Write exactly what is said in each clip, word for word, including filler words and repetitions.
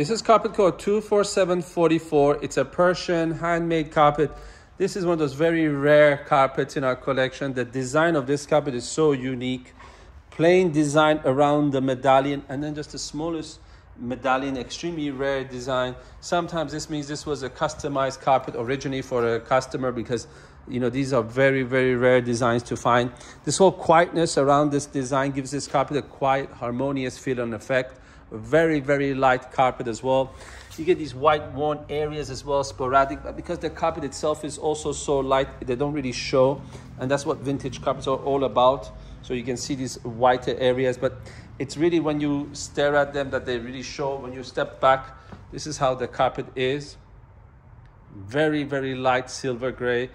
This is carpet code two four seven four four. It's a Persian handmade carpet. This is one of those very rare carpets in our collection. The design of this carpet is so unique. Plain design around the medallion, and then just the smallest medallion, extremely rare design. Sometimes this means this was a customized carpet originally for a customer, because you know these are very very rare designs to find. This whole quietness around this design gives this carpet a quiet, harmonious feel and effect. Very very light carpet as well. You get these white worn areas as well, sporadic, but because the carpet itself is also so light, they don't really show, and that's what vintage carpets are all about. So you can see these whiter areas, but it's really when you stare at them that they really show. When you step back, this is how the carpet is. Very, very light silver gray.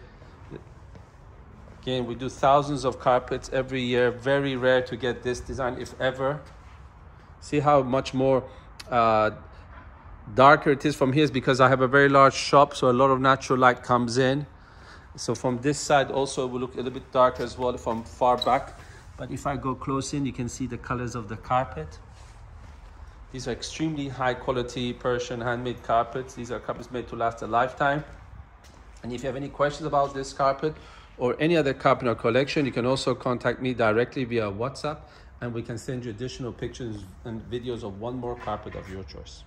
Again, we do thousands of carpets every year. Very rare to get this design, if ever. See how much more uh, darker it is from here, is because I have a very large shop, so a lot of natural light comes in. So from this side also, it will look a little bit darker as well from far back. But if I go close in, you can see the colors of the carpet. These are extremely high quality Persian handmade carpets. These are carpets made to last a lifetime. And if you have any questions about this carpet or any other carpet in our collection, you can also contact me directly via WhatsApp, and we can send you additional pictures and videos of one more carpet of your choice.